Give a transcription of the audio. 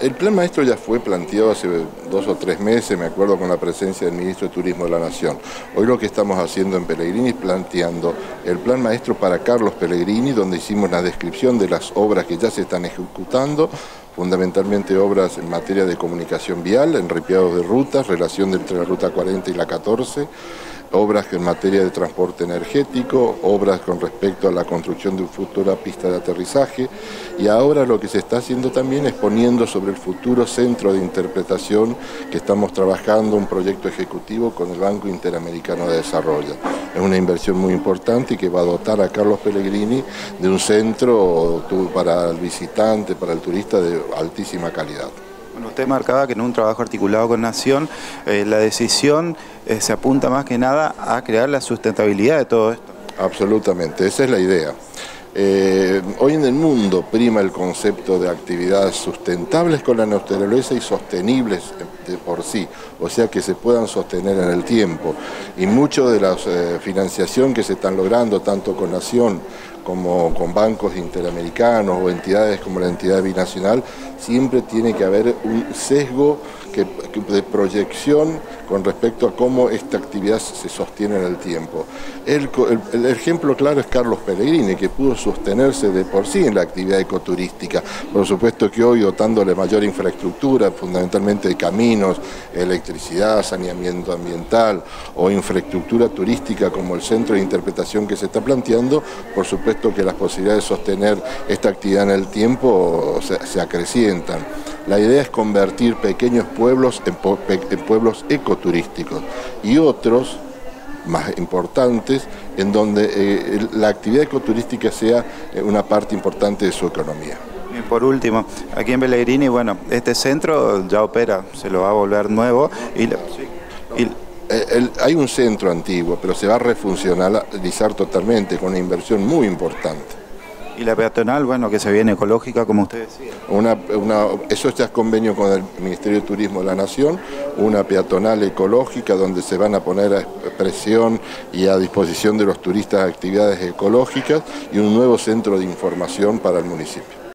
El plan maestro ya fue planteado hace 2 o 3 meses, me acuerdo, con la presencia del ministro de Turismo de la Nación. Hoy lo que estamos haciendo en Pellegrini es planteando el plan maestro para Carlos Pellegrini, donde hicimos la descripción de las obras que ya se están ejecutando, fundamentalmente obras en materia de comunicación vial, enripeados de rutas, relación entre la ruta 40 y la 14, obras en materia de transporte energético, obras con respecto a la construcción de una futura pista de aterrizaje, y ahora lo que se está haciendo también es poniendo sobre el futuro centro de interpretación que estamos trabajando, un proyecto ejecutivo con el Banco Interamericano de Desarrollo. Es una inversión muy importante que va a dotar a Carlos Pellegrini de un centro para el visitante, para el turista, de altísima calidad. Usted marcaba que en un trabajo articulado con Nación, la decisión se apunta más que nada a crear la sustentabilidad de todo esto. Absolutamente, esa es la idea. Hoy en el mundo prima el concepto de actividades sustentables con la naturaleza y sostenibles de por sí, o sea que se puedan sostener en el tiempo. Y mucho de la financiación que se están logrando, tanto con Nación como con bancos interamericanos o entidades como la entidad binacional, siempre tiene que haber un sesgo de proyección con respecto a cómo esta actividad se sostiene en el tiempo. El ejemplo claro es Carlos Pellegrini, que pudo sostenerse de por sí en la actividad ecoturística. Por supuesto que hoy, dotándole mayor infraestructura, fundamentalmente de caminos, electricidad, saneamiento ambiental o infraestructura turística como el centro de interpretación que se está planteando, por supuesto que las posibilidades de sostener esta actividad en el tiempo se acrecientan. La idea es convertir pequeños pueblos en pueblos ecoturísticos y otros más importantes en donde la actividad ecoturística sea una parte importante de su economía. Y por último, aquí en Pellegrini, bueno, este centro ya opera, se lo va a volver nuevo y hay un centro antiguo, pero se va a refuncionalizar totalmente con una inversión muy importante. Y la peatonal, bueno, que se viene ecológica, como usted decía. Eso ya es convenio con el Ministerio de Turismo de la Nación, una peatonal ecológica donde se van a poner a expresión y a disposición de los turistas actividades ecológicas y un nuevo centro de información para el municipio.